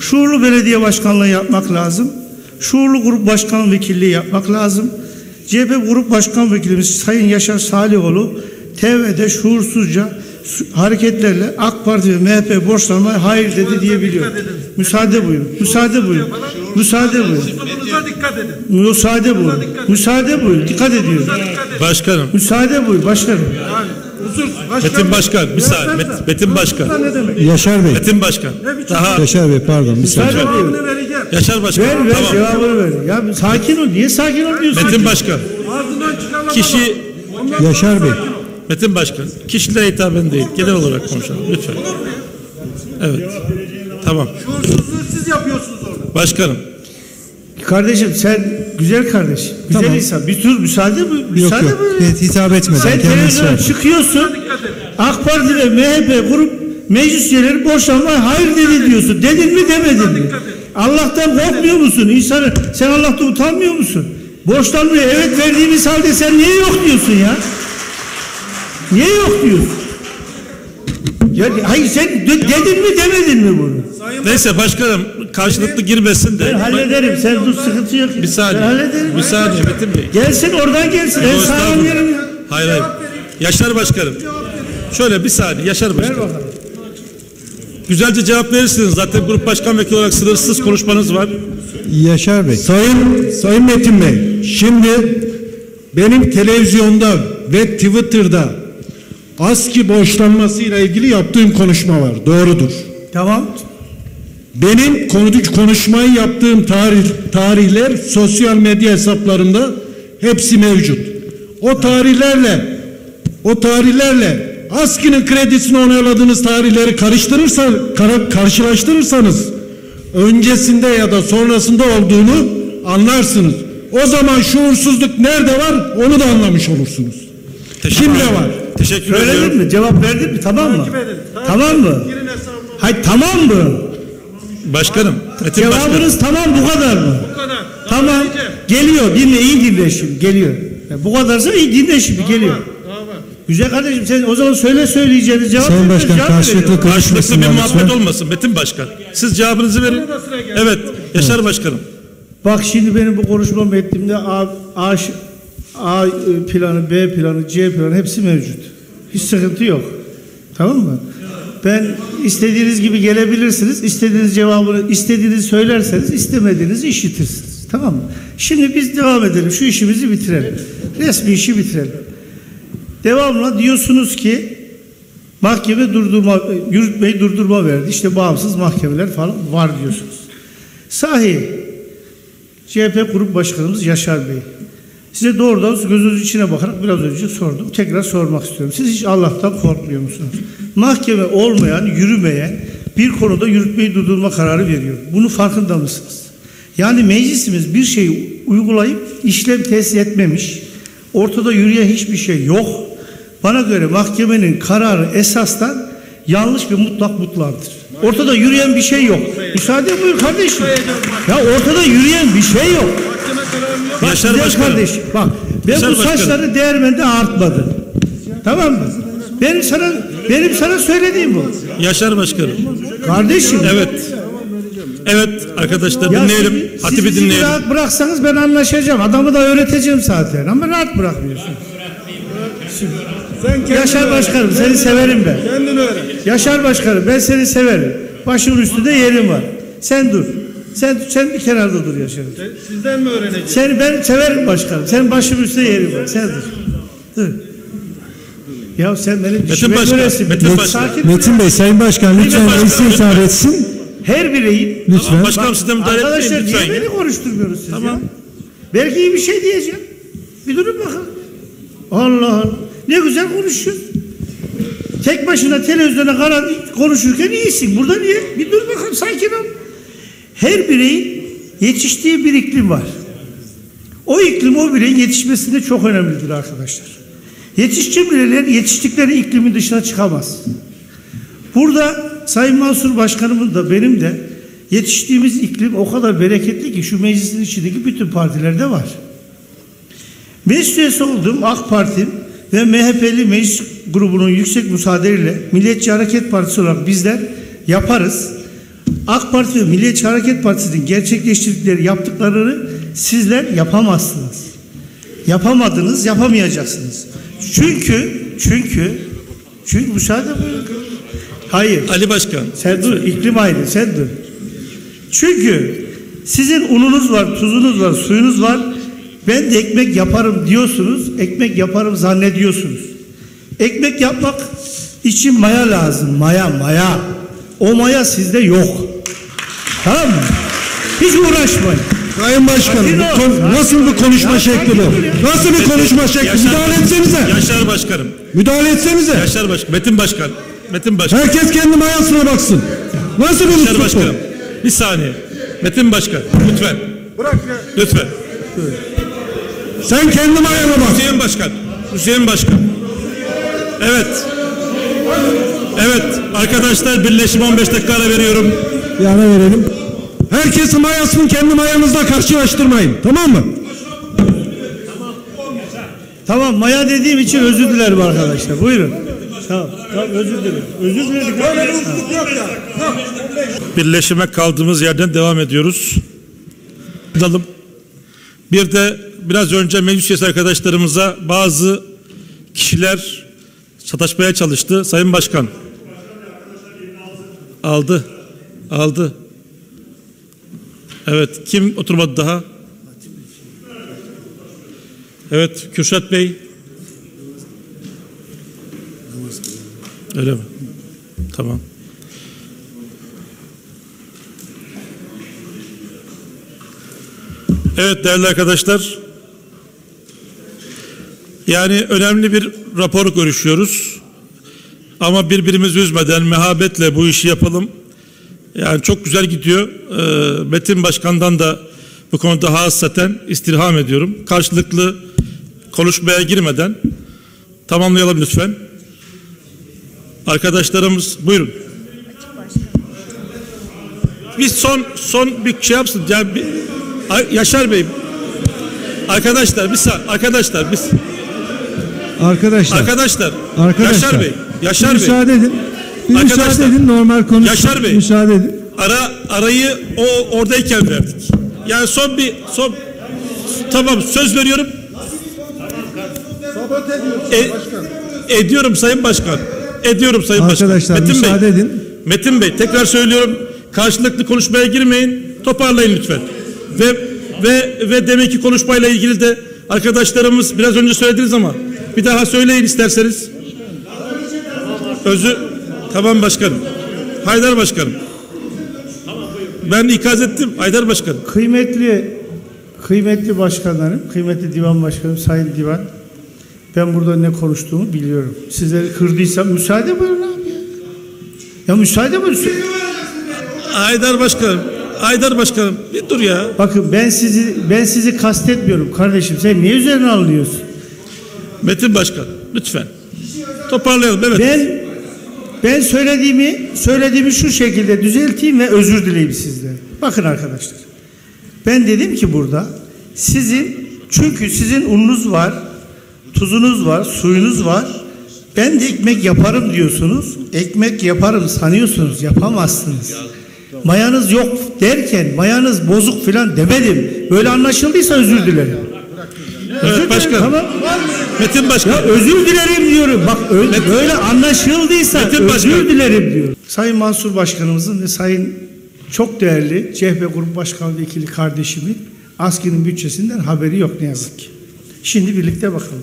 Şuurlu belediye başkanlığı yapmak lazım. Şuurlu grup başkan vekilliği yapmak lazım. CHP grup başkan vekilimiz Sayın Yaşar Salihoğlu TV'de şuursuzca hareketlerle AK Parti ve MHP borçlanmaya hayır dedi diyebiliyor. Müsaade buyurun. Müsaade buyurun. Müsaade buyurun. Müsaade buyurun. Müsaade buyurun. Dikkat ediyorum. Başkanım. Müsaade buyurun. Başkanım. Metin Başkan, bir saniye. Metin Başkan. Yaşar Bey. Metin Başkan. Daha. Yaşar Bey, pardon. Bir saniye. Yaşar Başkan. Ver, tamam. Cevabını ver. Ya sakin ol. Niye sakin olmuyorsun? Metin Başkan. Kişi. Yaşar Bey. Metin Başkan. Kişilere hitaben değil. Genel olarak konuşalım. Lütfen. Evet. Tamam. Şuursuzluğu siz yapıyorsunuz orada. Başkanım. Kardeşim sen güzel kardeş, güzel tamam. İnsan. Bir tür müsaade mi? Müsaade yok, yok. Mi? Evet, hitap etmeden. Sen televizyona çıkıyorsun. AK Parti ve MHP grup meclis üyeleri borçlanma hayır dedi diyorsun. Dedin mi demedin mi? Allah'tan korkmuyor musun? İnsanı sen Allah'tan utanmıyor musun? Borçlanmaya evet verdiğimiz halde sen niye yok diyorsun ya? Niye yok diyorsun? Ya, hayır sen dedin mi demedin mi bunu? Sayın neyse başkanım karşılıklı girmesin de. Ben hallederim. Sen dur sıkıntı yok. Bir saniye. Ben hallederim. Bir saniye Metin Bey. Gelsin oradan gelsin. Ben sağlam yerim ya. Hayır hayır. Yaşar Başkanım. Şöyle bir saniye. Yaşar Başkanım. Güzelce cevap verirsiniz. Zaten grup başkan vekili olarak sınırsız konuşmanız var. Yaşar Bey. Sayın Metin Bey. Şimdi benim televizyonda ve Twitter'da ASKİ borçlanmasıyla ilgili yaptığım konuşma var. Doğrudur. Tamam. Benim konuşmayı yaptığım tarihler sosyal medya hesaplarımda hepsi mevcut. O tarihlerle ASKİ'nin kredisini onayladığınız tarihleri karşılaştırırsanız öncesinde ya da sonrasında olduğunu anlarsınız. O zaman şuursuzluk nerede var onu da anlamış olursunuz. Kimde var? Teşekkür ederim. Söyledin mi? Cevap verdin mi? Tamam mı? Tamam mı? Hayır tamam mı? Başkanım. Cevabınız tamam bu kadar mı? Bu kadar. Tamam. Geliyor. Dinle iyi dinle şimdi. Geliyor. Yani bu kadarsa iyi dinle şimdi. Tamam, geliyor. Tamam. Güzel kardeşim sen o zaman söyleyeceğiniz cevap. Sayın Başkan karşılıklı bir muhabbet olmasın Metin Başkan. Siz cevabınızı verin. Evet. Yaşar Başkanım. Bak şimdi benim bu konuşmamı ettiğimde A planı, B planı, C planı hepsi mevcut. Hiç sıkıntı yok. Tamam mı? Ben istediğiniz gibi gelebilirsiniz. İstediğiniz cevabını, istediğiniz söylerseniz istemediğinizi işitirsiniz. Tamam mı? Şimdi biz devam edelim. Şu işimizi bitirelim. Resmi işi bitirelim. Devamla diyorsunuz ki mahkeme yürütmeyi durdurma verdi. İşte bağımsız mahkemeler falan var diyorsunuz. Sahi CHP Grup Başkanımız Yaşar Bey size doğrudan gözünüzün içine bakarak biraz önce sordum. Tekrar sormak istiyorum. Siz hiç Allah'tan korkmuyor musunuz? Mahkeme olmayan, yürümeyen bir konuda yürütmeyi durdurma kararı veriyor. Bunu farkında mısınız? Yani meclisimiz bir şeyi uygulayıp işlem tesis etmemiş. Ortada yürüyen hiçbir şey yok. Bana göre mahkemenin kararı esastan yanlış ve mutlardır. Ortada yürüyen bir şey yok. Müsaade buyur kardeşim. Ya ortada yürüyen bir şey yok. Yaşar Başkanım. Kardeşim, bak ben bu saçları değirmende artmadım. Tamam mı? Benim sana söylediğim bu. Yaşar Başkanım. Kardeşim. Evet. Evet arkadaşlar dinleyelim. Hatibi dinleyelim. Siz rahat bıraksanız ben anlaşacağım. Adamı da öğreteceğim zaten. Ama rahat bırakmıyorsun. Yaşar Başkanım seni severim ben. Yaşar Başkanım ben seni severim. Başımın üstünde yerim var. Sen dur. Sen bir kenarda dur Yaşar. Sizden mi öğreneceğim? Seni ben severim başkanım. Sen başımın üstüne yerim var. Sen dur. Ya sen benim dişime göresin. Metin Bey, Sayın Başkan lütfen reisi hitap etsin. Her bireyin. Lütfen. Tamam, başkanım size müdahale etmeyin lütfen. Arkadaşlar niye beni konuşturmuyoruz siz tamam. Ya? Belki iyi bir şey diyeceğim. Bir durun bakın. Allah Allah. Ne güzel konuşuyorsun. Tek başına televizyona konuşurken iyisin. Burada niye? Bir dur bakalım sakin ol. Her bireyin yetiştiği bir iklim var. O iklim o bireyin yetişmesinde çok önemlidir arkadaşlar. Yetişkin bireyler yetiştikleri iklimin dışına çıkamaz. Burada Sayın Mansur Başkanımın da benim de yetiştiğimiz iklim o kadar bereketli ki şu meclisin içindeki bütün partilerde var. Meclis üyesi olduğum AK Parti ve MHP'li meclis grubunun yüksek müsaadeyle Milliyetçi Hareket Partisi olarak bizler yaparız. AK Parti ve Milliyetçi Hareket Partisi'nin gerçekleştirdikleri yaptıklarını sizler yapamazsınız. Yapamadınız, yapamayacaksınız. Çünkü müsaade buyurun. Hayır. Ali Başkan. Sen dur, iklim ayrı, sen dur. Çünkü sizin ununuz var, tuzunuz var, suyunuz var. Ben de ekmek yaparım diyorsunuz, ekmek yaparım zannediyorsunuz. Ekmek yapmak için maya lazım, maya. O maya sizde yok. Tamam mı? Hiç uğraşmayın. Sayın Başkanım, nasıl bir konuşma şekli bu? Nasıl bir konuşma şekli? Müdahale etsenize. Yaşar Başkanım. Müdahale etsenize. Yaşar Başkan, Metin Başkan. Metin Başkan. Herkes kendi mayasına baksın. Nasıl bir Yaşar Başkanım? Bir saniye. Metin Başkan, lütfen. Bırak ya. Lütfen. Sen kendi mayana bak. Hüseyin Başkan. Hüseyin Başkan. Evet. Evet. Arkadaşlar birleşime 15 dakika ara veriyorum. Bir ara verelim. Herkesin mayasını kendi mayanızla karşılaştırmayın. Tamam mı? Tamam. Maya dediğim için özür dilerim arkadaşlar. Buyurun. Tamam, özür dilerim. Özür dilerim. Birleşime kaldığımız yerden devam ediyoruz. Bir de biraz önce meclis üyesi arkadaşlarımıza bazı kişiler sataşmaya çalıştı. Sayın Başkan. Aldı. Aldı. Evet. Kim oturmadı daha? Evet. Kürşat Bey. Öyle mi? Tamam. Evet değerli arkadaşlar. Yani önemli bir raporu görüşüyoruz. Ama birbirimizi üzmeden mehabetle bu işi yapalım. Yani çok güzel gidiyor. Metin Başkan'dan da bu konuda hassaten istirham ediyorum. Karşılıklı konuşmaya girmeden tamamlayalım lütfen. Arkadaşlarımız buyurun. Biz son bir şey yapsın. Yani bir, Yaşar Bey. Arkadaşlar biz Yaşar Bey. Yaşar Bey. Müsaade edin. Bir müsaade edin, normal konuşun. Yaşar Bey. Müsaade edin. Arayı oradayken verdik. Yani son tamam söz veriyorum. Sabote ediyorsun ediyorum Sayın Başkan. Ediyorum Sayın Başkan. Arkadaşlar müsaade edin. Metin Bey tekrar söylüyorum. Karşılıklı konuşmaya girmeyin. Toparlayın lütfen. Ve deminki konuşmayla ilgili de arkadaşlarımız biraz önce söylediniz ama bir daha söyleyin isterseniz. Özü tamam başkanım. Haydar Başkanım. Ben ikaz ettim Haydar Başkanım. Kıymetli başkanlarım, kıymetli divan başkanım, sayın divan. Ben burada ne konuştuğumu biliyorum. Sizleri kırdıysam müsaade buyurun abi ya. Ya müsaade buyurun. Haydar Başkanım, Haydar Başkanım bir dur ya. Bakın ben sizi kastetmiyorum kardeşim. Sen niye üzerine alıyorsun? Metin Başkan lütfen. Toparlayalım evet. Ben söylediğimi şu şekilde düzelteyim ve özür dileyim sizden. Bakın arkadaşlar. Ben dedim ki burada çünkü sizin ununuz var. Tuzunuz var, suyunuz var. Ben de ekmek yaparım diyorsunuz. Ekmek yaparım sanıyorsunuz. Yapamazsınız. Mayanız yok derken mayanız bozuk filan demedim. Böyle anlaşıldıysa özür dilerim. Evet başkanım. Tamam. Metin Başkanım. Ya özür dilerim diyorum. Bak böyle anlaşıldıysa özür dilerim diyorum. Sayın Mansur Başkanımızın ve sayın çok değerli CHP Grup Başkanı Vekili kardeşimin ASKİ'nin bütçesinden haberi yok ne yazık ki. Şimdi birlikte bakalım.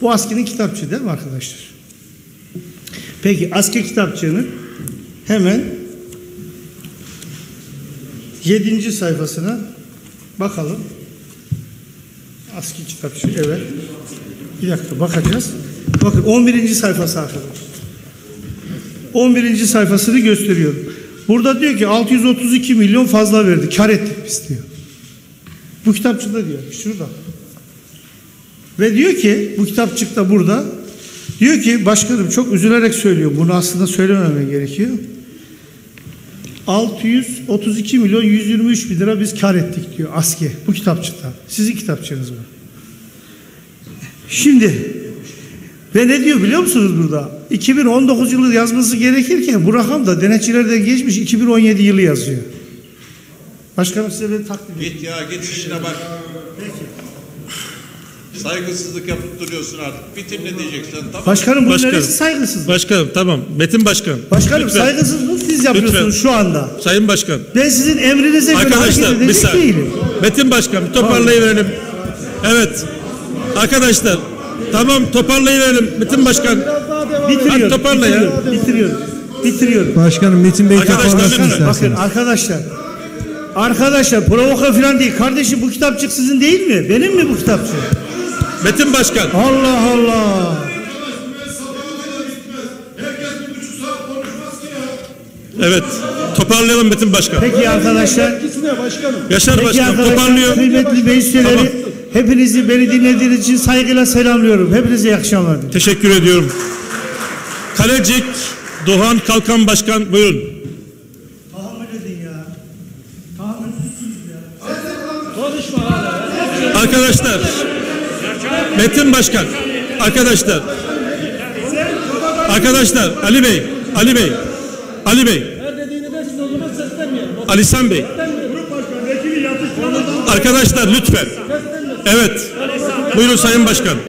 Bu ASKİ'nin kitapçığı değil mi arkadaşlar? Peki ASKİ kitapçığının hemen 7. sayfasına bakalım. ASKİ kitapçığı evet. Bir dakika bakacağız. Bakın 11. sayfası arkadaşlar. 11. sayfasını gösteriyorum. Burada diyor ki 632 milyon fazla verdi. Kar ettik biz diyor. Bu kitapçıda diyor. Şurada. Ve diyor ki bu kitapçıkta burada diyor ki başkanım çok üzülerek söylüyor. Bunu aslında söylememem gerekiyor. 632 milyon 123 bin lira biz kar ettik diyor ASKİ bu kitapçıkta. Sizin kitapçığınız mı? Şimdi Ve ne diyor biliyor musunuz burada? 2019 yılı yazması gerekirken bu rakam da denetçilerden geçmiş 2017 yılı yazıyor. Başkanım size beni takdim edin. Git ya, git işine bak. Peki. Saygısızlık yapıp duruyorsun artık. Bitim ne diyeceksin? Tamam. Başkanım bu neresi saygısızlık? Başkanım tamam. Metin Başkan. Başkanım lütfen. Saygısızlık siz yapıyorsunuz lütfen. Şu anda. Sayın Başkan. Ben sizin emrinize göre hareket edecek değilim. Metin Başkan toparlayıverelim. Evet. Arkadaşlar tamam toparlayıverelim. Metin Başkan. Bitiriyorum. Bitiriyorum. Başkanım Metin Bey toparlasın. Bakın arkadaşlar. Arkadaşlar provoka falan değil. Kardeşim bu kitapçık sizin değil mi? Benim mi bu kitapçık? Metin Başkan. Allah Allah. Evet. Toparlayalım Metin Başkan. Peki arkadaşlar. Yaşar Peki Başkan arkadaşlar, toparlıyor. Kıymetli meclis üyeleri, tamam. Hepinizi beni dinlediğiniz için saygıyla selamlıyorum. Hepinize iyi akşamlar. Teşekkür ediyorum. Kalecik Doğan Kalkan Başkan buyurun. Tahammül edin ya. Tahammülsüzsünüz ya. Konuşma hala. Arkadaşlar. Metin Başkan, arkadaşlar, Ali Bey, Ali Sen Bey, arkadaşlar lütfen, evet, buyurun Sayın Başkan.